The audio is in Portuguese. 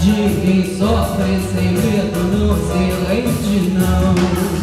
De quem sofre sem medo não se rende, não.